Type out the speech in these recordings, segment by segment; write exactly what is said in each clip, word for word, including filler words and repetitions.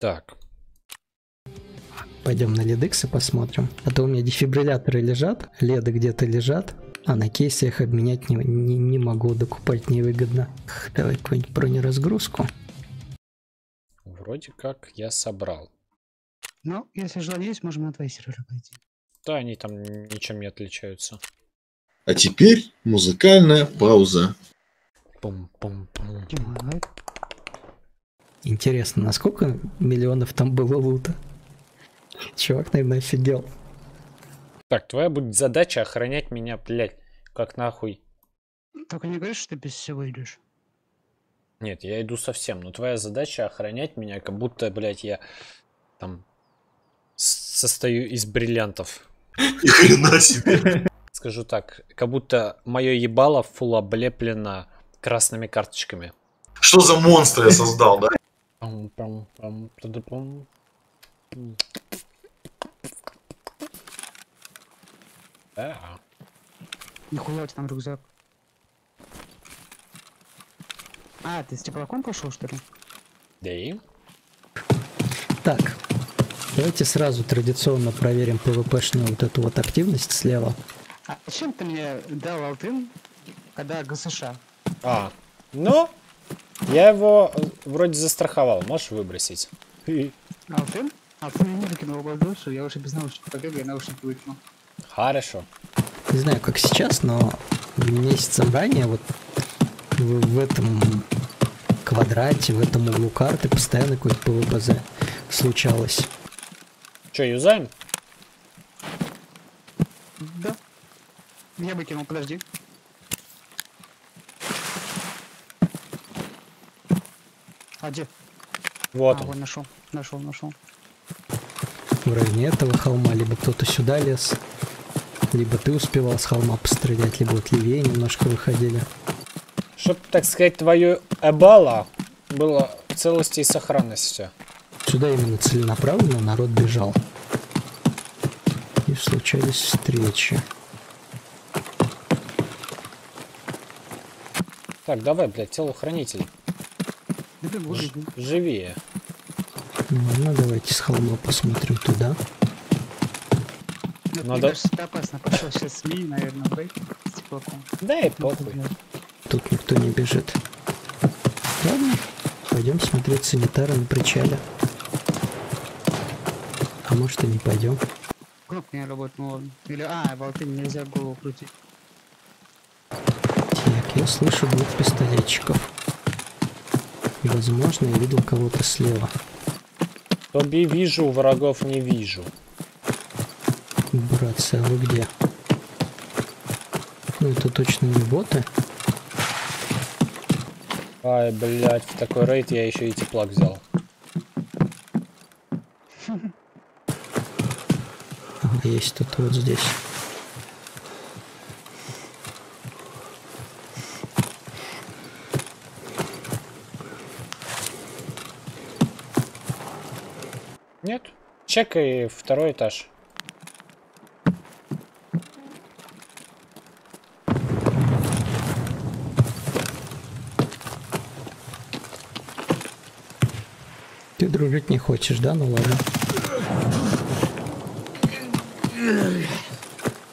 Так. Пойдем на LedX и посмотрим. А то у меня дефибрилляторы лежат, леды где-то лежат, а на кейсе их обменять не, не, не могу, докупать невыгодно. Давай какую-нибудь бронеразгрузку. Вроде как я собрал. Ну, если желание есть, можем на твои серверы пойти. Да, они там ничем не отличаются. А теперь музыкальная пауза. Пум-пум-пум. Интересно, насколько миллионов там было лута? Чувак, наверное, офигел. Так, твоя будет задача охранять меня, блядь, как нахуй. Только не говоришь, что ты без всего идешь. Нет, я иду совсем, но твоя задача охранять меня, как будто, блядь, я там состою из бриллиантов. Ни хрена себе. Скажу так, как будто мое ебало фул облеплено красными карточками. Что за монстр я создал, да? Нихуя у тебя там рюкзак. А, ты с теплаком пошел, что ли? Да и. Так, давайте сразу традиционно проверим пвпшную вот эту вот активность слева. А зачем ты мне дал алтын, когда ГСШ? А, ну, я его вроде застраховал, можешь выбросить. Алтын? Алтын я не выкинул в душу, я уже без наушников побегаю, я наушники выкинул. Хорошо. Не знаю, как сейчас, но месяцем ранее вот в этом квадрате, в этом углу карты постоянно какой-то ПВПЗ случалось. Че, юзаем? Да. Я выкинул, подожди. А где? Вот а, он. Вон, нашел, нашел, нашел. В районе этого холма либо кто-то сюда лез, либо ты успевал с холма пострелять, либо вот левее немножко выходили. Чтоб, так сказать, твое эбало было в целости и сохранности. Сюда именно целенаправленно народ бежал. И случались встречи. Так, давай, блядь, телохранитель. Ж живее. Ну, давайте с холма посмотрим туда. Нет, надо... кажется, это опасно. Пошел сейчас СМИ, наверное, бейк с теплаком. Да и похуй. Тут никто не бежит. Ладно, пойдем смотреть санитара на причале. А может и не пойдем. Круг не работал. Или, а, болты нельзя голову крутить. Так, я слышу двух пистолетчиков. Возможно, я видел кого-то слева. Тоби вижу, врагов не вижу. Братцы, а вы где? Ну это точно не боты. Ай, блядь, в такой рейд я еще и теплак взял. Ага, есть тут вот здесь. Нет? Чекай второй этаж. Ты дружить не хочешь, да? Ну ладно.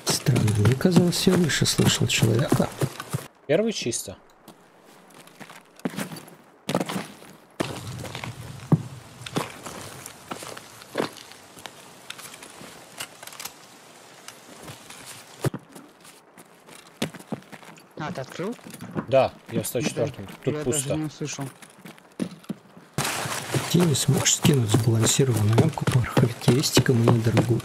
Странно, мне казалось, я выше слышал человека. Первый чисто. А, ты открыл? Да, я в сто четвёртом. Тут я пусто. Даже не слышал. Ты не сможешь скинуть сбалансированную ямку по характеристикам и недорогу.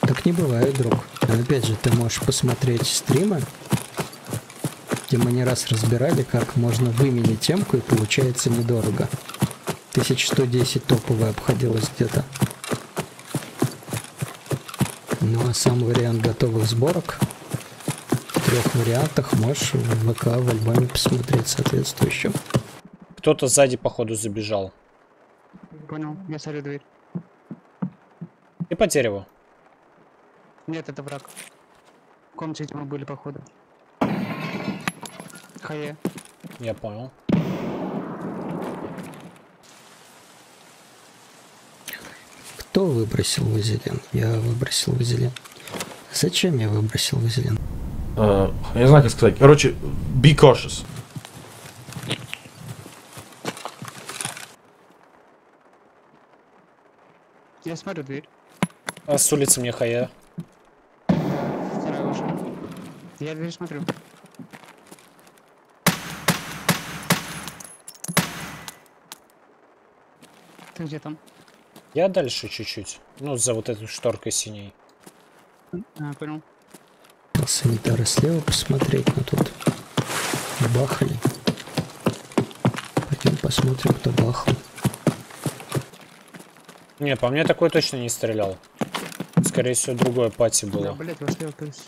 Так не бывает, друг. Но опять же, ты можешь посмотреть стримы, где мы не раз разбирали, как можно выменить темку, и получается недорого. тысяча сто десять топовая обходилась где-то. Ну а сам вариант готовых сборок в трех вариантах можешь в ВК, в альбоме посмотреть соответствующим. Кто-то сзади, походу, забежал. Понял, я сорю дверь. И по дереву. Нет, это враг. В комнате мы были, походу. Хае. Я понял. Кто выбросил вазелин? Я выбросил вазелин. Зачем я выбросил вазелин? Uh, я не знаю, как сказать. Короче, be cautious. Я смотрю дверь. А с улицы мне хая. Вторая уже. Я дверь смотрю. Ты где там? Я дальше чуть-чуть. Ну, за вот этой шторкой синей. А, понял. Санитары слева посмотреть, но тут бахали. Пойдем посмотрим, кто бахал. Не, по мне такой точно не стрелял. Скорее всего, другое пати было. Да, блядь, вас слева, конечно.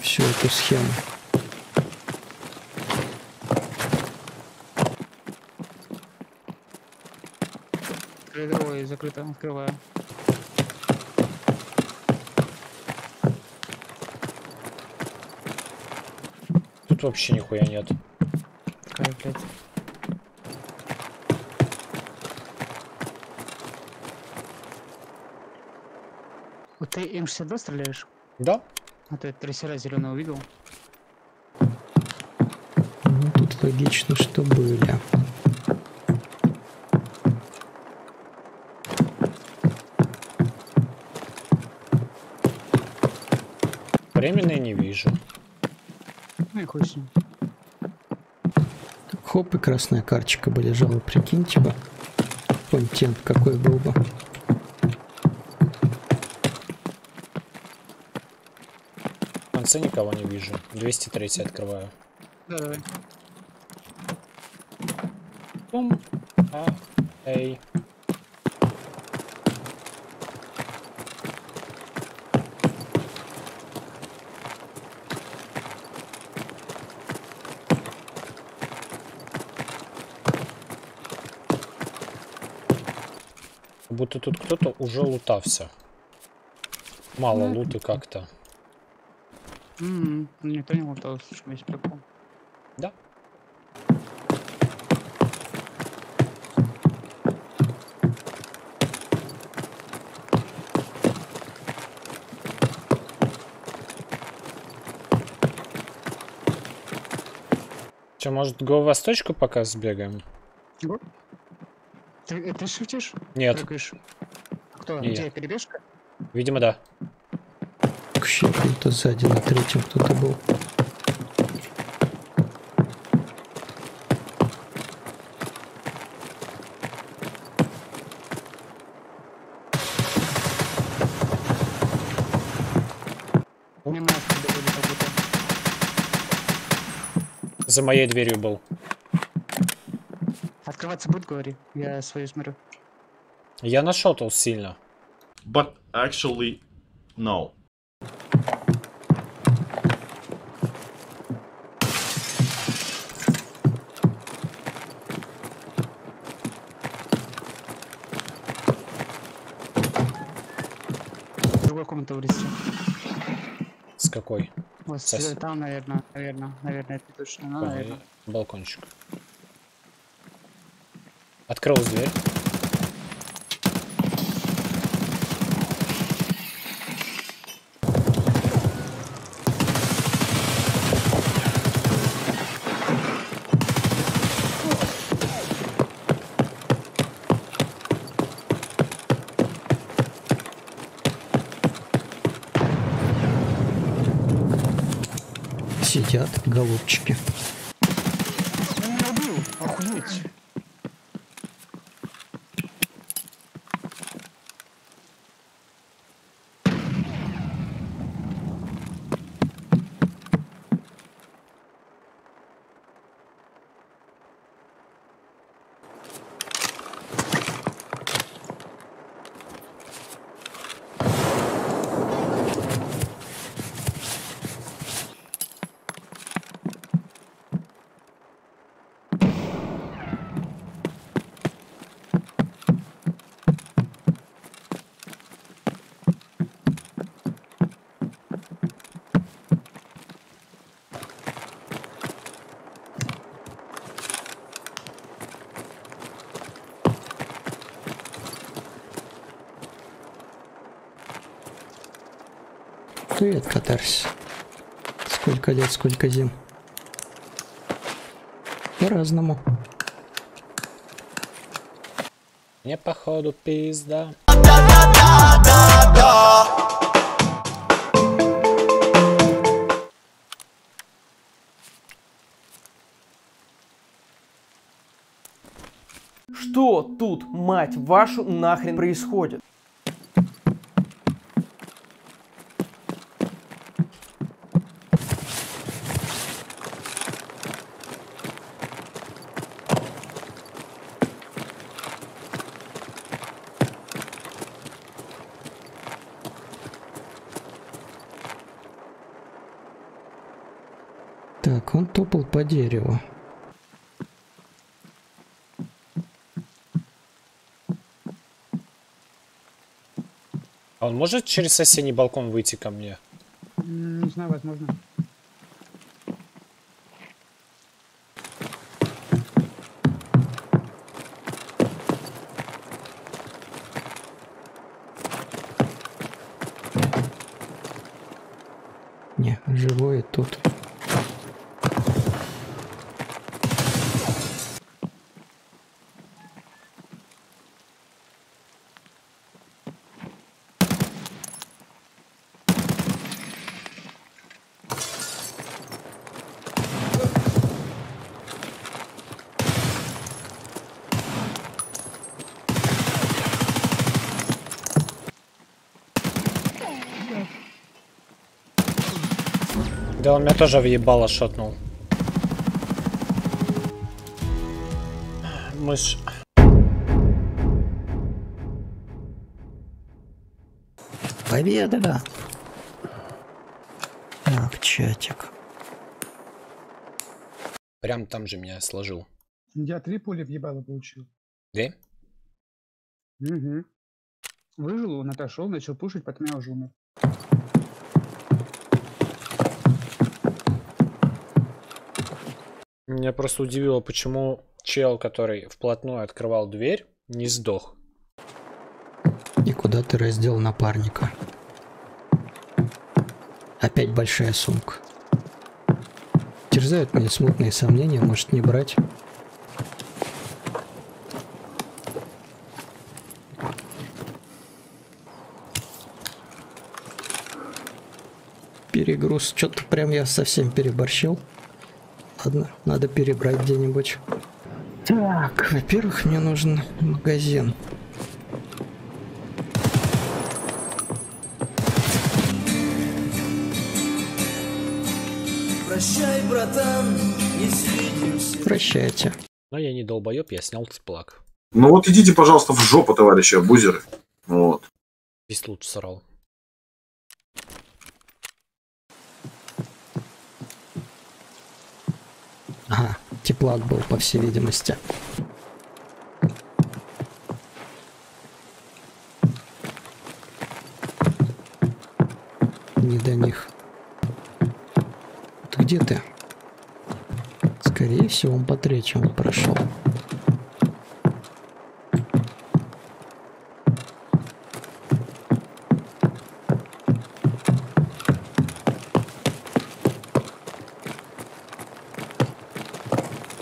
Всю эту схему. Крыльевое закрыто, открываю. Тут вообще нихуя нет. Какая, блядь. Вот ты эм шестьдесят два стреляешь? Да. А ты трассера зеленого видел? Ну, тут логично, что были. Временные не вижу. Ну и хуй с ним. Хоп, и красная карточка бы лежала, прикиньте бы. Контент какой был бы. Никого не вижу. двести тридцать открываю. Да, давай. Бум. А, эй. Как будто тут кто-то уже лутався. Мало да. Луты как-то. Ммм, никто не лутал, слушай, весь прикол. Да. Че, может, го в восточку пока сбегаем? Го? Ты, ты шифтишь? Нет. Прыгаешь. Кто? Не где я. Перебежка? Видимо, да. Вообще кто-то сзади, на третьем кто-то был. За моей дверью был. Открываться будет, говори. Я свою смотрю. Я нашотал сильно. But actually, no. С какой? Вот Сос... там, наверное, наверное, наверное, это точно, ну, наверное. Балкончик. Открыл дверь. Сидят голубчики. Привет, Катарс. Сколько лет, сколько зим. По-разному. Мне походу пизда. Что тут, мать вашу, нахрен происходит? Так, он топал по дереву. А он может через соседний балкон выйти ко мне? Не знаю, возможно. Не, живое тут. Да он меня тоже въебало шотнул. Мышь. Победа, да. Так, чатик. Прям там же меня сложил. Я три пули въебало получил. Две? Угу. Выжил, он отошел, начал пушить, потом я уже умер. Меня просто удивило, почему чел, который вплотную открывал дверь, не сдох. И куда ты раздел напарника? Опять большая сумка. Терзают меня смутные сомнения, может не брать. Перегруз. Что-то прям я совсем переборщил. Ладно, надо перебрать где-нибудь. Так, во-первых, мне нужен магазин. Прощай, братан, не свидимся. Прощайте. Но я не долбоеб, я снял цеплак. Ну вот идите, пожалуйста, в жопу, товарищи абузеры. Вот. Здесь лучше срал. Ага, теплак был, по всей видимости. Не до них. Ты где ты? Скорее всего, он по третьему прошел.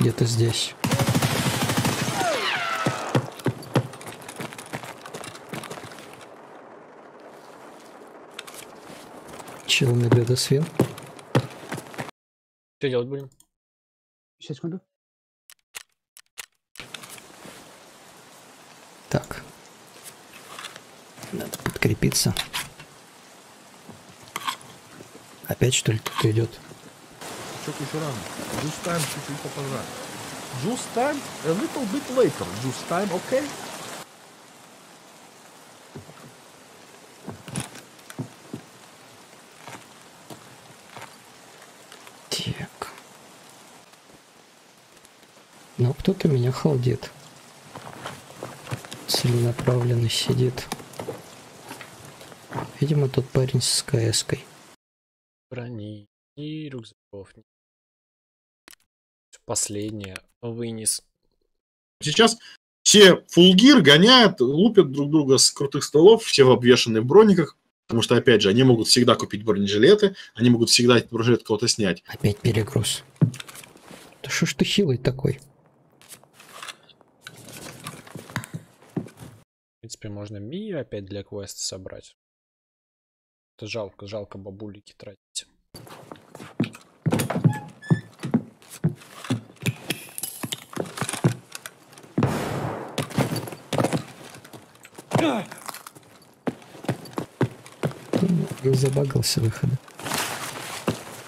Где-то здесь. Чел на градосвет. Что делать будем? Сейчас, секунду. Так. Надо подкрепиться. Опять что ли кто-то идет? Еще рано. Just time чуть-чуть попозже. Just time a little bit later. Just time, okay? Так. Но кто-то меня холдит. Целенаправленно сидит. Видимо, тот парень с СКС-кой. Брони и рюкзаков нет. Последнее вынес. Сейчас все фулгир гоняют, лупят друг друга с крутых столов, все в обвешанных брониках. Потому что, опять же, они могут всегда купить бронежилеты, они могут всегда этот бронежилет кого-то снять. Опять перегруз. Да что ж ты хилый такой? В принципе, можно Мию опять для квеста собрать. Это жалко, жалко бабулики тратить. И забагался выхода.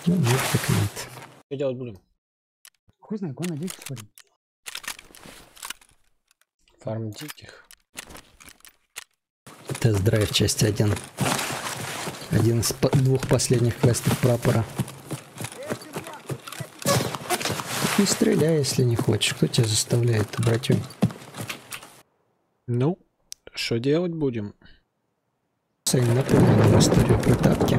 Ну, нет, так нет. Что делать будем? Хуй знает, гон на диких фарм. Фарм диких. Тест-драйв, часть один. Один из по двух последних квестов прапора. Не стреляй, если не хочешь. Кто тебя заставляет, братюнь? Ну, что делать будем? Напомнил историю про тапки,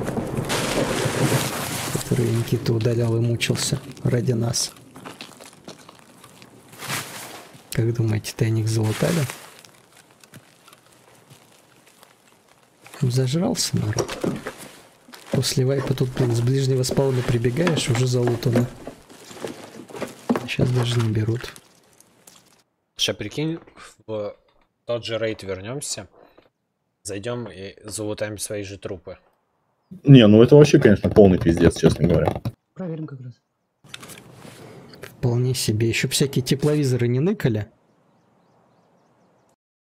которые Никита удалял и мучился ради нас. Как думаете, тайник залатали? Зажрался народ. После вайпа тут, блин, с ближнего спауна прибегаешь, уже залутано. Сейчас даже не берут. Сейчас прикинь, в тот же рейд вернемся. Зайдем и залутаем свои же трупы. Не, ну это вообще, конечно, полный пиздец, честно говоря. Проверим как раз. Вполне себе. Еще всякие тепловизоры не ныкали.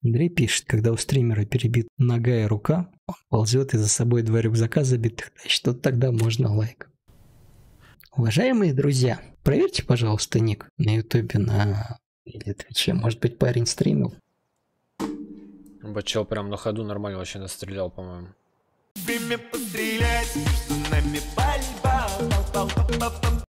Андрей пишет, когда у стримера перебит нога и рука, он ползет и за собой два рюкзака забитых. Значит, вот тогда можно лайк. Уважаемые друзья, проверьте, пожалуйста, ник на ютубе, на... или твиче. Может быть, парень стримил? Бачел прям на ходу нормально вообще настрелял, по-моему.